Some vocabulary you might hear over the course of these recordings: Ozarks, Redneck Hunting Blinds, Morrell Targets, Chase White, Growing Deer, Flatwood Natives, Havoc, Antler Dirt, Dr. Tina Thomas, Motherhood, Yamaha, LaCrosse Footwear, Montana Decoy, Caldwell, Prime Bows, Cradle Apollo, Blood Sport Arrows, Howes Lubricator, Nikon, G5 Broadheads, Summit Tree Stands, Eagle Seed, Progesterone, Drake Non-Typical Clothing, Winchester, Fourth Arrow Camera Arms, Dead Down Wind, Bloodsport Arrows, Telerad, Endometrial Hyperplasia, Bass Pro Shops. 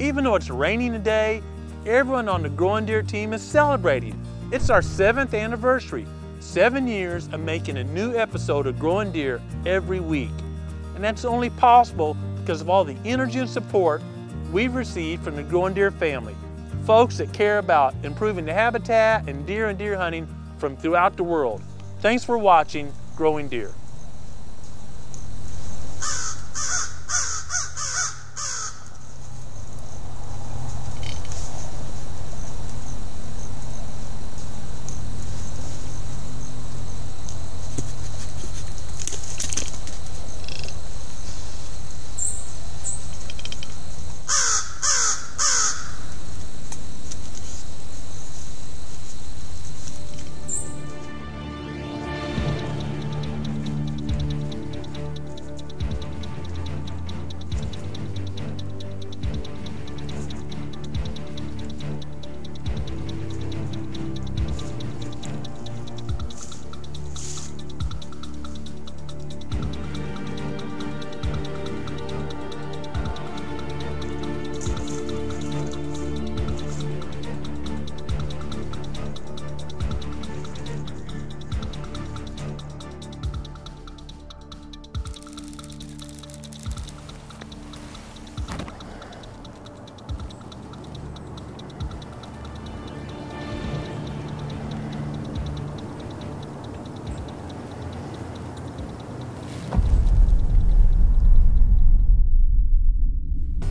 Even though it's raining today, everyone on the Growing Deer team is celebrating. It's our 7th anniversary, 7 years of making a new episode of Growing Deer every week. And that's only possible because of all the energy and support we've received from the Growing Deer family, folks that care about improving the habitat and deer hunting from throughout the world. Thanks for watching Growing Deer.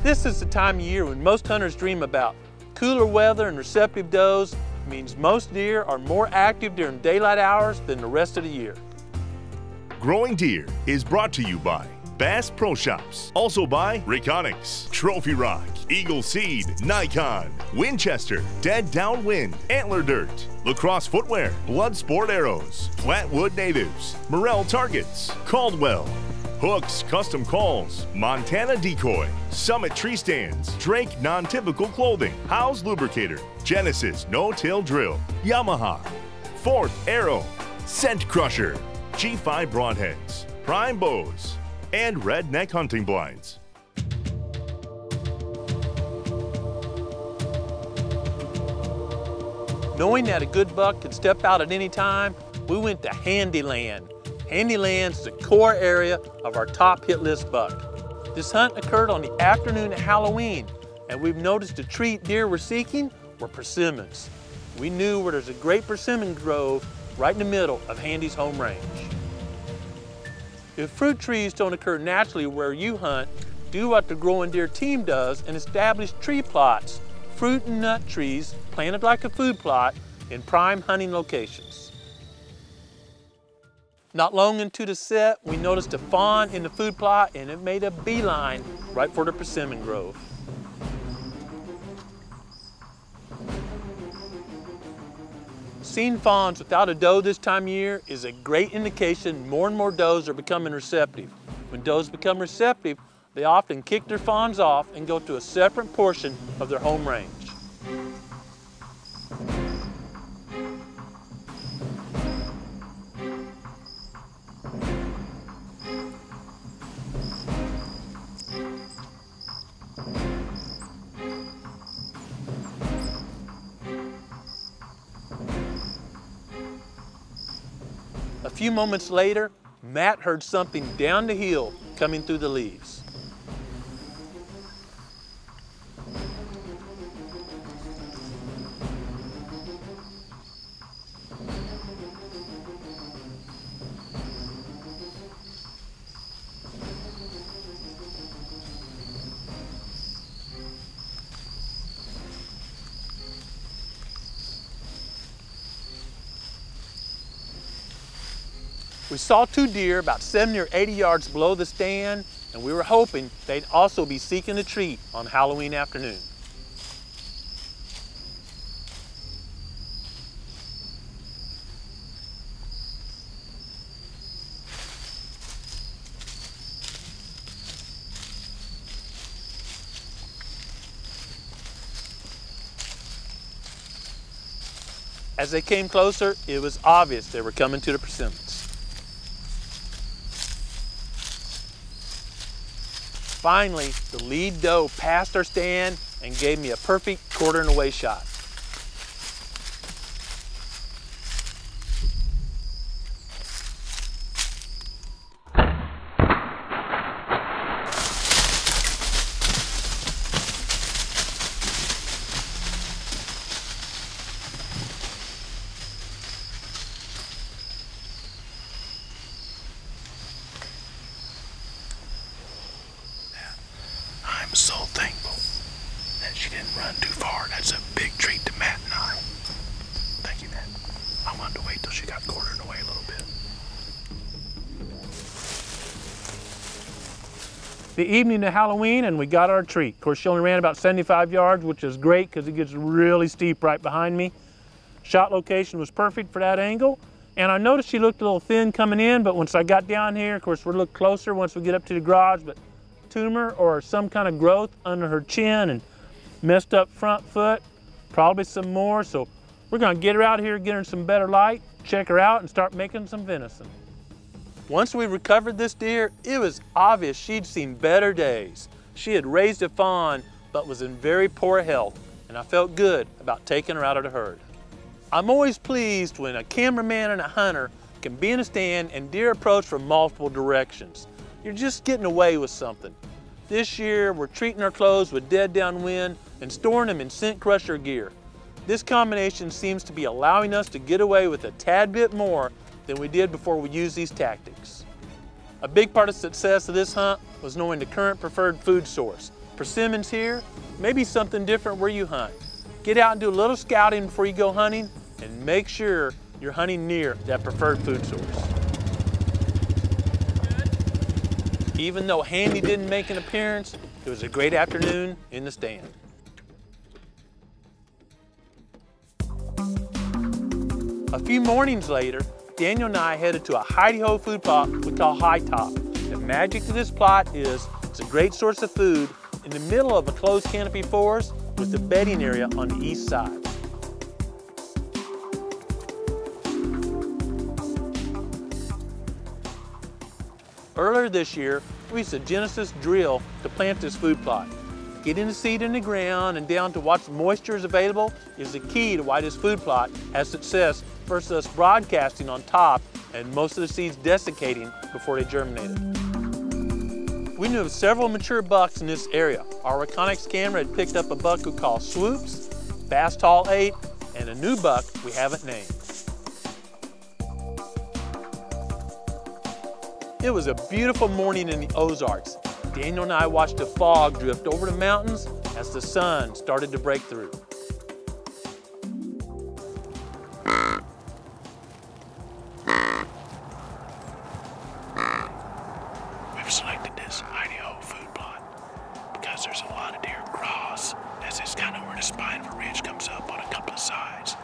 This is the time of year when most hunters dream about. Cooler weather and receptive does means most deer are more active during daylight hours than the rest of the year. Growing Deer is brought to you by Bass Pro Shops, also by Reconyx, Trophy Rock, Eagle Seed, Nikon, Winchester, Dead Down Wind, Antler Dirt, LaCrosse Footwear, Blood Sport Arrows, Flatwood Natives, Morrell Targets, Caldwell, Hooks, Custom Calls, Montana Decoy, Summit Tree Stands, Drake Non-Typical Clothing, Howes Lubricator, Genesis No-Till Drill, Yamaha, Fourth Arrow, Scent Crusher, G5 Broadheads, Prime Bows, and Redneck Hunting Blinds. Knowing that a good buck can step out at any time, we went to Handy Land. Handy Land's the core area of our top hit list buck. This hunt occurred on the afternoon of Halloween, and we've noticed the treat deer we're seeking were persimmons. We knew where there's a great persimmon grove right in the middle of Handy's home range. If fruit trees don't occur naturally where you hunt, do what the Growing Deer team does and establish tree plots, fruit and nut trees planted like a food plot in prime hunting locations. Not long into the set, we noticed a fawn in the food plot and it made a beeline right for the persimmon grove. Seeing fawns without a doe this time of year is a great indication more and more does are becoming receptive. When does become receptive, they often kick their fawns off and go to a separate portion of their home range. A few moments later, Matt heard something down the hill coming through the leaves. We saw two deer about 70 or 80 yards below the stand, and we were hoping they'd also be seeking a treat on Halloween afternoon. As they came closer, it was obvious they were coming to the persimmons. Finally, the lead doe passed our stand and gave me a perfect quartering away shot. The evening of Halloween, and we got our treat. Of course, she only ran about 75 yards, which is great because it gets really steep right behind me. Shot location was perfect for that angle, and I noticed she looked a little thin coming in, but once I got down here, of course, we'll look closer once we get up to the garage, but tumor or some kind of growth under her chin and messed up front foot, probably some more, so we're gonna get her out here, get her some better light, check her out, and start making some venison. Once we recovered this deer, it was obvious she'd seen better days. She had raised a fawn, but was in very poor health, and I felt good about taking her out of the herd. I'm always pleased when a cameraman and a hunter can be in a stand and deer approach from multiple directions. You're just getting away with something. This year, we're treating our clothes with Dead Down Wind and storing them in Scent Crusher gear. This combination seems to be allowing us to get away with a tad bit more than we did before we used these tactics. A big part of success of this hunt was knowing the current preferred food source. Persimmons here, maybe something different where you hunt. Get out and do a little scouting before you go hunting and make sure you're hunting near that preferred food source. Even though Handy didn't make an appearance, it was a great afternoon in the stand. A few mornings later, Daniel and I headed to a hidey-ho food plot we call High Top. The magic to this plot is it's a great source of food in the middle of a closed canopy forest with a bedding area on the east side. Earlier this year, we used a Genesis drill to plant this food plot. Getting the seed in the ground and down to what moisture is available is the key to why this food plot has success versus us broadcasting on top and most of the seeds desiccating before they germinated. We knew of several mature bucks in this area. Our Reconyx camera had picked up a buck we call Swoops, Bass Tall 8, and a new buck we haven't named. It was a beautiful morning in the Ozarks. Daniel and I watched the fog drift over the mountains as the sun started to break through. We've selected this hidey-ho food plot because there's a lot of deer cross, as it's kind of where the spine of a ridge comes up on a couple of sides.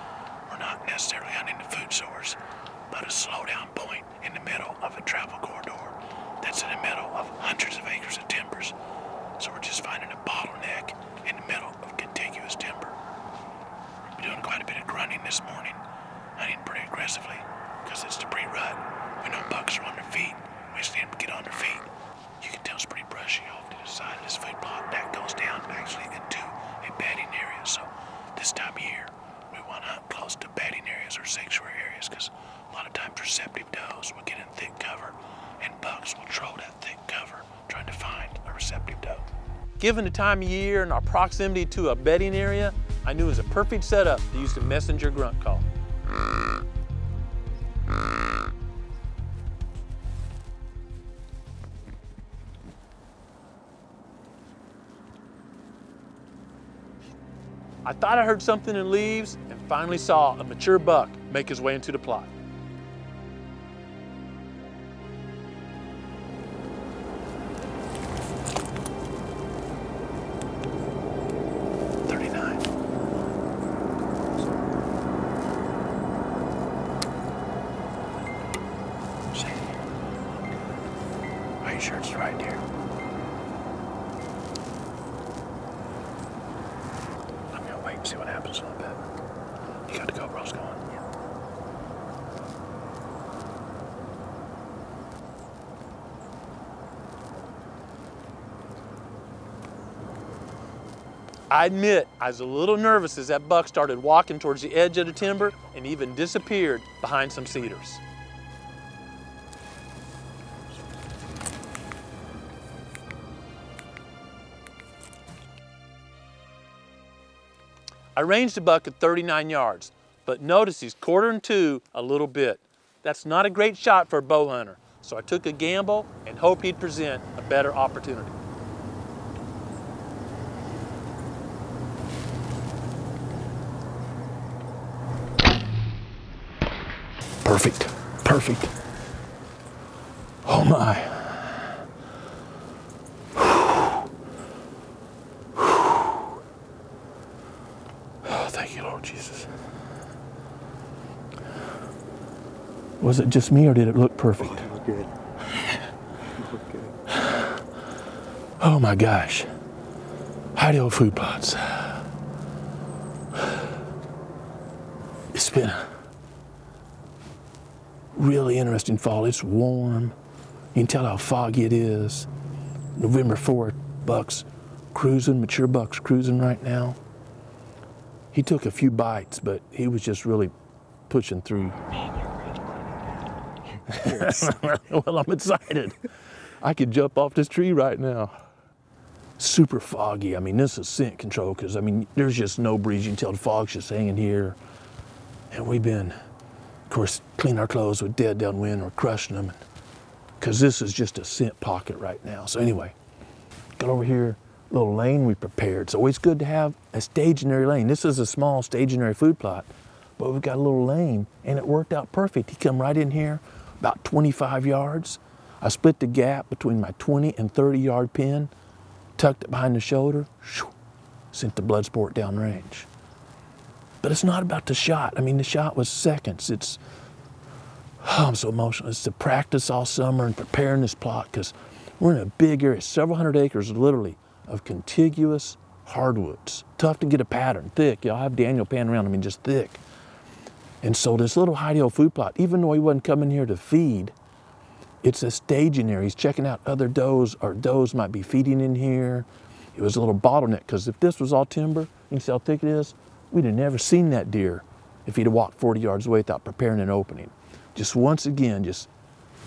We're not necessarily hunting the food source, but a slowdown point in the middle of a travel corridor. That's in the middle of hundreds of acres of timbers. So we're just finding a bottleneck in the middle of contiguous timber. We're doing quite a bit of grunting this morning, hunting pretty aggressively, because it's the pre-rut. We know bucks are on their feet. We just need them to get on their feet. You can tell it's pretty brushy off to the side of this food plot. That goes down actually into a bedding area. So this time of year, we want to hunt close to bedding areas or sanctuary areas, because a lot of times receptive does will get in thick cover, and bucks will troll that thick cover trying to find a receptive doe. Given the time of year and our proximity to a bedding area, I knew it was a perfect setup to use the Messenger grunt call. I thought I heard something in leaves and finally saw a mature buck make his way into the plot. I admit, I was a little nervous as that buck started walking towards the edge of the timber and even disappeared behind some cedars. I ranged the buck at 39 yards, but notice he's quartering to a little bit. That's not a great shot for a bow hunter, so I took a gamble and hoped he'd present a better opportunity. Perfect, perfect. Oh my. Was it just me or did it look perfect? Oh, it looked good. It looked good. Oh my gosh. Howdy old food plots. It's been a really interesting fall. It's warm. You can tell how foggy it is. November 4th, bucks cruising, mature bucks cruising right now. He took a few bites, but he was just really pushing through. Well, I'm excited. I could jump off this tree right now. Super foggy. I mean, this is scent control because, I mean, there's just no breeze. You can tell the fog's just hanging here. And we've been, of course, cleaning our clothes with Dead Down Wind or crushing them because this is just a scent pocket right now. So anyway, got over here, little lane we prepared. It's always good to have a stationary lane. This is a small stationary food plot, but we've got a little lane and it worked out perfect. He come right in here. About 25 yards. I split the gap between my 20 and 30 yard pin, tucked it behind the shoulder, shoo, sent the Blood Sport downrange. But it's not about the shot. I mean, the shot was seconds. It's, oh, I'm so emotional. It's the practice all summer and preparing this plot because we're in a big area, several hundred acres literally of contiguous hardwoods. Tough to get a pattern, thick. Y'all have Daniel pan around, I mean, just thick. And so this little hidey old food plot, even though he wasn't coming here to feed, it's a staging area. He's checking out other does, or does might be feeding in here. It was a little bottleneck, because if this was all timber, you can see how thick it is, we'd have never seen that deer if he'd have walked 40 yards away without preparing an opening. Just once again, just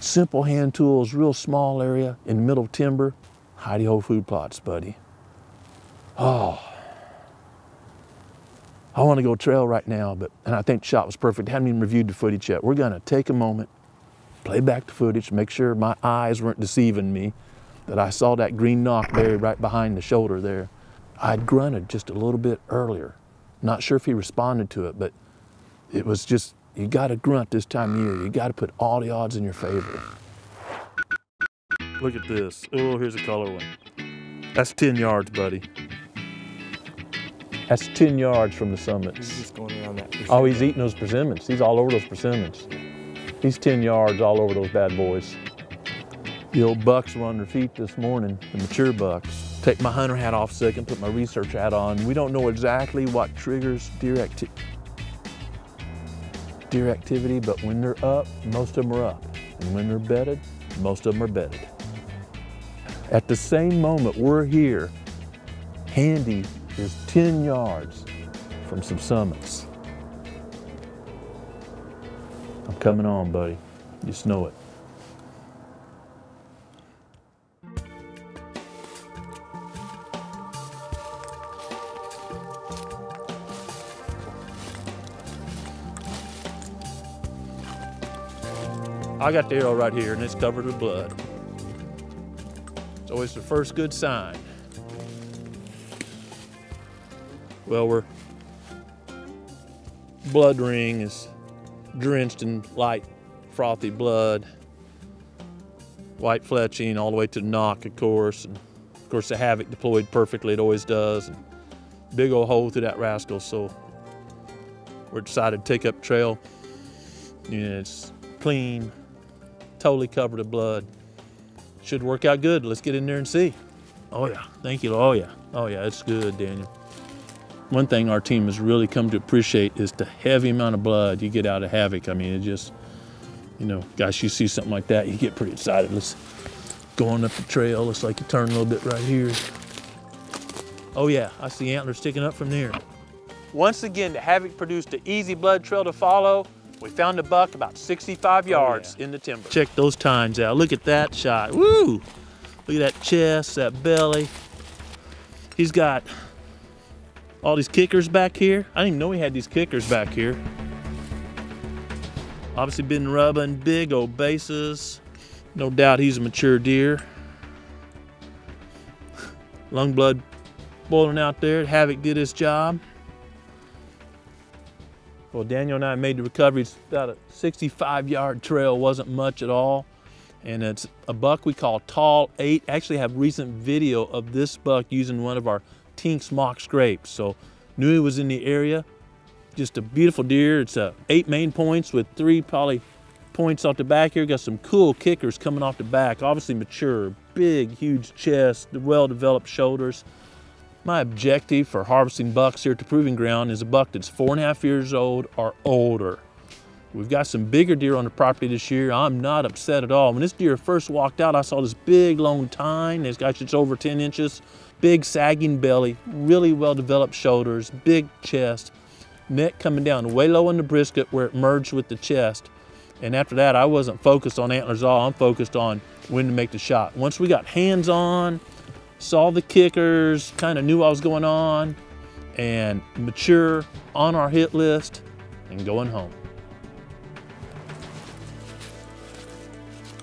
simple hand tools, real small area in the middle of timber, hidey old food plots, buddy. Oh. I want to go trail right now, and I think the shot was perfect. I haven't even reviewed the footage yet. We're going to take a moment, play back the footage, make sure my eyes weren't deceiving me, that I saw that green knock buried right behind the shoulder there. I'd grunted just a little bit earlier. Not sure if he responded to it, but it was just, you got to grunt this time of year. You got to put all the odds in your favor. Look at this. Oh, here's a color one. That's 10 yards, buddy. That's 10 yards from the summits. He's just going around that persimmon. Oh, he's eating those persimmons. He's all over those persimmons. He's 10 yards all over those bad boys. The old bucks were on their feet this morning, the mature bucks. Take my hunter hat off a second, put my research hat on. We don't know exactly what triggers deer activity, but when they're up, most of them are up. And when they're bedded, most of them are bedded. At the same moment we're here, Handy is 10 yards from some summits. I'm coming on, buddy. You just know it. I got the arrow right here and it's covered with blood. It's always the first good sign. Well, we're, blood ring is drenched in light, frothy blood, white fletching all the way to the knock, of course. And of course, the Havoc deployed perfectly, it always does. And big old hole through that rascal, so we're decided to take up trail. You know, it's clean, totally covered in blood. Should work out good. Let's get in there and see. Oh yeah, thank you, oh yeah. Oh yeah, it's good, Daniel. One thing our team has really come to appreciate is the heavy amount of blood you get out of Havoc. I mean, it just, you know, gosh, you see something like that, you get pretty excited. Let's go on up the trail. Looks like you turn a little bit right here. Oh yeah, I see antlers sticking up from there. Once again, the Havoc produced an easy blood trail to follow. We found a buck about 65 yards in the timber. Check those tines out. Look at that shot. Woo! Look at that chest, that belly. He's got all these kickers back here. I didn't even know he had these kickers back here. Obviously been rubbing big old bases. No doubt he's a mature deer. Lung blood boiling out there. Havoc did his job. Well, Daniel and I made the recovery. It's about a 65-yard trail, wasn't much at all. And it's a buck we call Tall 8. Actually have recent video of this buck using one of our Tink's mock scrapes. So knew he was in the area. Just a beautiful deer. It's 8 main points with 3 probably points off the back here. Got some cool kickers coming off the back. Obviously mature, big, huge chest, well-developed shoulders. My objective for harvesting bucks here at the Proving Ground is a buck that's 4.5 years old or older. We've got some bigger deer on the property this year. I'm not upset at all. When this deer first walked out, I saw this big, long tine. It's got just over 10 inches, big sagging belly, really well-developed shoulders, big chest, neck coming down way low in the brisket where it merged with the chest. And after that, I wasn't focused on antlers at all. I'm focused on when to make the shot. Once we got hands on, saw the kickers, kind of knew what was going on, and mature on our hit list and going home.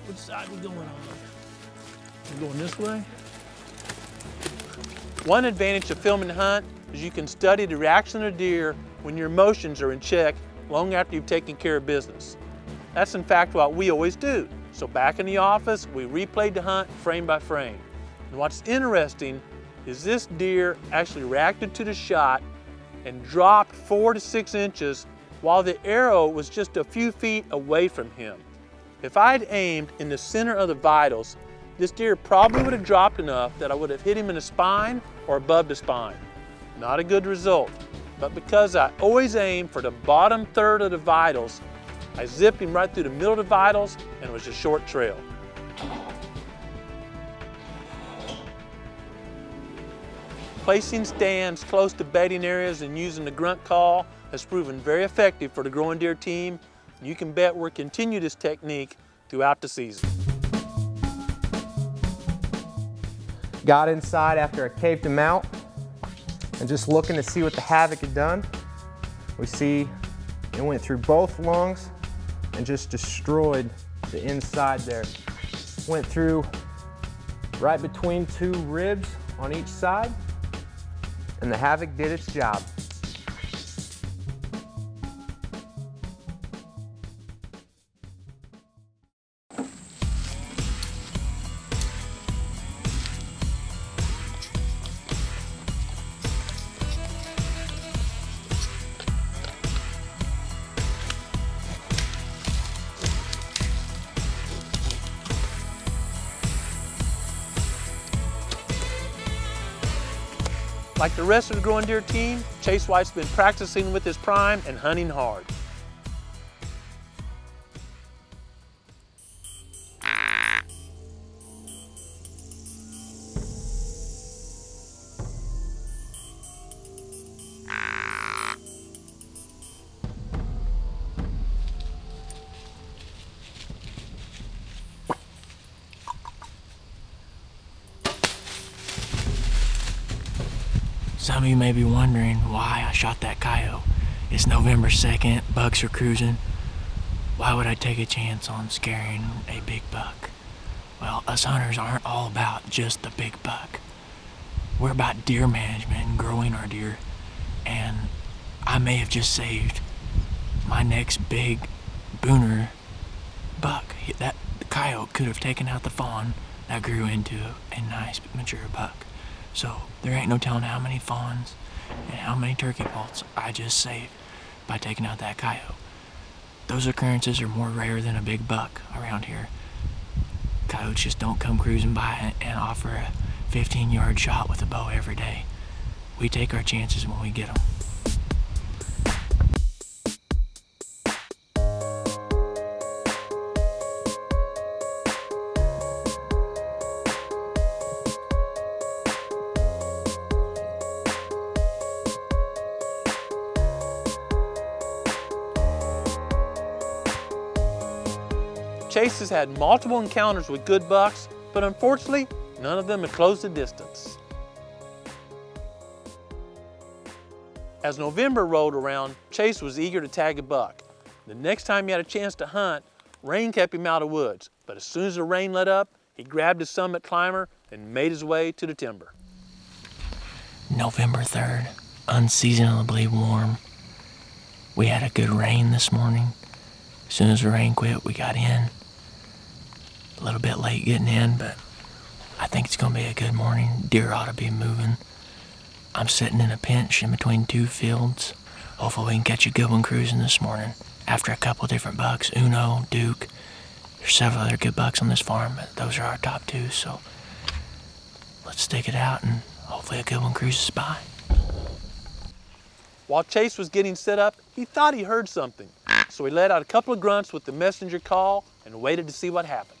Which side are we going on? We're going this way? One advantage of filming the hunt is you can study the reaction of deer when your emotions are in check long after you've taken care of business. That's in fact what we always do. So back in the office, we replayed the hunt frame by frame. And what's interesting is this deer actually reacted to the shot and dropped 4 to 6 inches while the arrow was just a few feet away from him. If I had aimed in the center of the vitals, this deer probably would have dropped enough that I would have hit him in the spine or above the spine. Not a good result, but because I always aim for the bottom third of the vitals, I zipped him right through the middle of the vitals and it was a short trail. Placing stands close to bedding areas and using the grunt call has proven very effective for the Growing Deer team. You can bet we'll continue this technique throughout the season. Got inside after I caved him out and just looking to see what the Havoc had done. We see it went through both lungs and just destroyed the inside there. Went through right between 2 ribs on each side. And the Havoc did its job. Like the rest of the Growing Deer team, Chase White's been practicing with his prime and hunting hard. Some of you may be wondering why I shot that coyote. It's November 2nd, bucks are cruising. Why would I take a chance on scaring a big buck? Well, us hunters aren't all about just the big buck. We're about deer management and growing our deer. And I may have just saved my next big booner buck. That coyote could have taken out the fawn that grew into a nice mature buck. So there ain't no telling how many fawns and how many turkey poults I just saved by taking out that coyote. Those occurrences are more rare than a big buck around here. Coyotes just don't come cruising by and offer a 15-yard shot with a bow every day. We take our chances when we get them. Chase has had multiple encounters with good bucks, but unfortunately, none of them have closed the distance. As November rolled around, Chase was eager to tag a buck. The next time he had a chance to hunt, rain kept him out of woods, but as soon as the rain let up, he grabbed his Summit climber and made his way to the timber. November 3rd, unseasonably warm. We had a good rain this morning. As soon as the rain quit, we got in. A little bit late getting in, but I think it's gonna be a good morning. Deer ought to be moving. I'm sitting in a pinch in between two fields. Hopefully we can catch a good one cruising this morning. After a couple different bucks, Uno, Duke, there's several other good bucks on this farm, but those are our top two, so let's stick it out and hopefully a good one cruises by. While Chase was getting set up, he thought he heard something. So he let out a couple of grunts with the messenger call and waited to see what happened.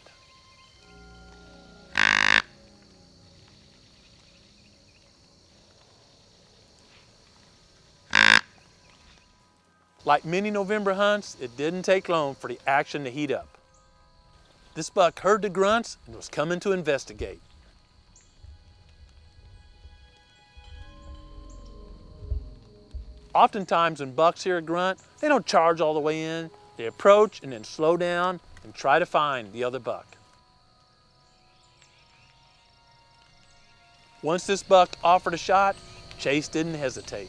Like many November hunts, it didn't take long for the action to heat up. This buck heard the grunts and was coming to investigate. Oftentimes when bucks hear a grunt, they don't charge all the way in. They approach and then slow down and try to find the other buck. Once this buck offered a shot, Chase didn't hesitate.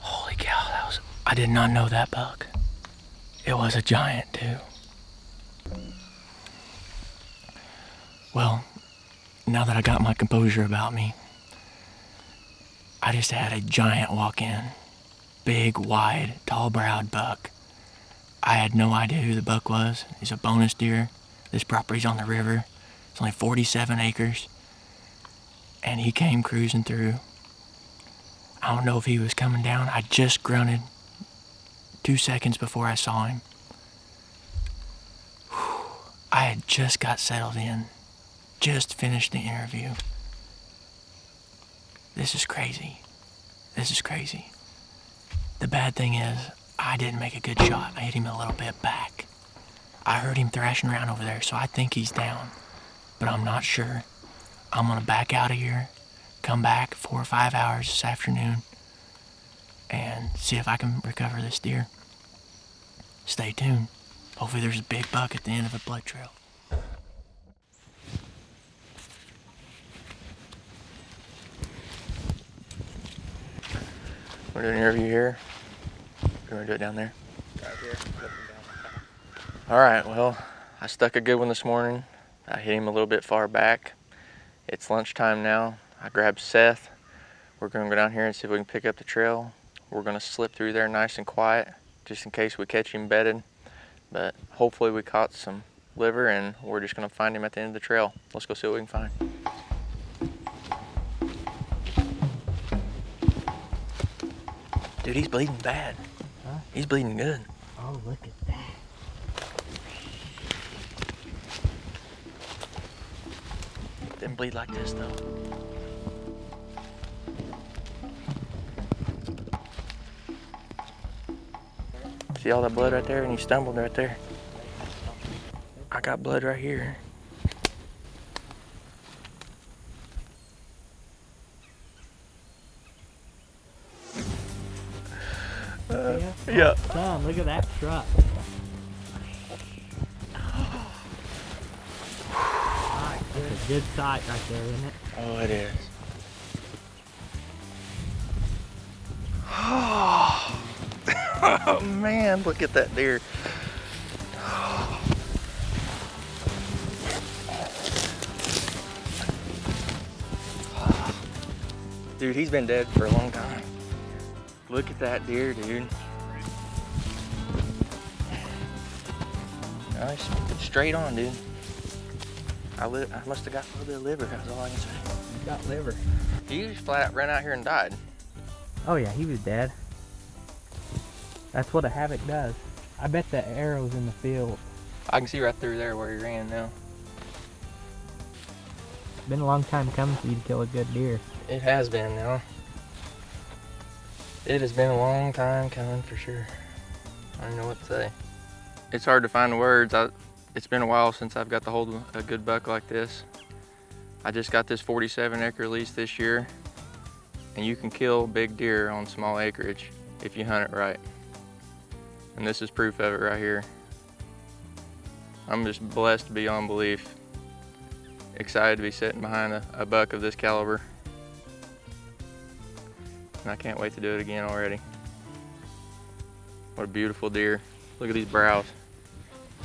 Holy cow, that was, I did not know that buck. It was a giant, too. Well, now that I got my composure about me, I just had a giant walk in. Big, wide, tall-browed buck. I had no idea who the buck was. He's a bonus deer. This property's on the river. It's only 47 acres. And he came cruising through. I don't know if he was coming down. I just grunted 2 seconds before I saw him. Whew. I had just got settled in, just finished the interview. This is crazy. This is crazy. The bad thing is, I didn't make a good shot. I hit him a little bit back. I heard him thrashing around over there, so I think he's down, but I'm not sure. I'm gonna back out of here, come back 4 or 5 hours this afternoon, and see if I can recover this deer. Stay tuned. Hopefully there's a big buck at the end of a blood trail. We're doing an interview here. You wanna do it down there? Right here. All right, well, I stuck a good one this morning. I hit him a little bit far back. It's lunchtime now. I grabbed Seth. We're gonna go down here and see if we can pick up the trail. We're gonna slip through there nice and quiet, just in case we catch him bedded. But hopefully we caught some liver and we're just gonna find him at the end of the trail. Let's go see what we can find. Dude, he's bleeding bad. Huh? He's bleeding good. Oh, look at that. Didn't bleed like this though. See all that blood right there? And he stumbled right there. I got blood right here. Yeah. Tom, look at that truck. Right, that's a good sight right there, isn't it? Oh, it is. Oh. Oh man, look at that deer. Dude, he's been dead for a long time. Look at that deer, dude. Nice, straight on, dude. I must have got a little bit of liver, that's all I can say. You got liver. He just flat ran out here and died. Oh yeah, he was dead. That's what a Havoc does. I bet that arrow's in the field. I can see right through there where he ran now. It's been a long time coming for you to kill a good deer. It has been now. It has been a long time coming for sure. I don't know what to say. It's hard to find the words. It's been a while since I've got to hold a good buck like this. I just got this 47-acre lease this year, and you can kill big deer on small acreage if you hunt it right. And this is proof of it right here. I'm just blessed beyond belief. Excited to be sitting behind a buck of this caliber. And I can't wait to do it again already. What a beautiful deer. Look at these brows.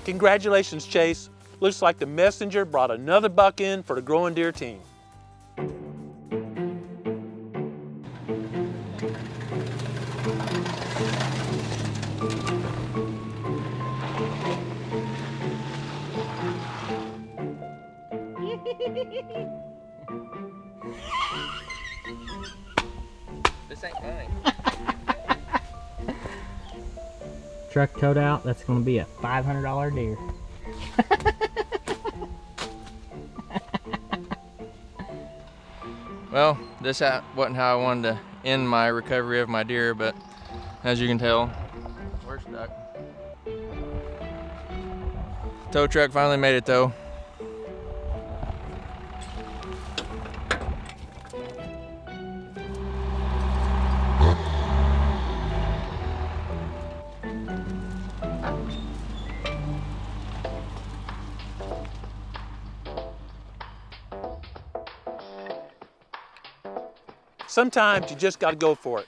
Congratulations, Chase. Looks like the Messenger brought another buck in for the Growing Deer team. This ain't mine. Truck towed out, that's gonna be a $500 deer. Well, this wasn't how I wanted to end my recovery of my deer, but as you can tell, we're stuck. Tow truck finally made it though. Sometimes you just gotta go for it.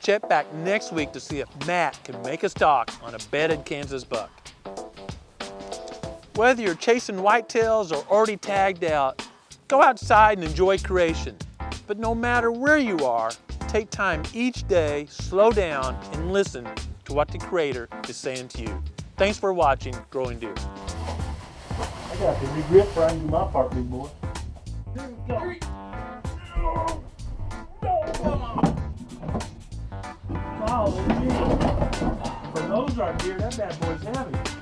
Check back next week to see if Matt can make a stock on a bedded Kansas buck. Whether you're chasing whitetails or already tagged out, go outside and enjoy creation. But no matter where you are, take time each day, slow down, and listen to what the Creator is saying to you. Thanks for watching Growing Deer. I got the regret for I knew my part, big boy. Oh, for those right here, that bad boy's heavy.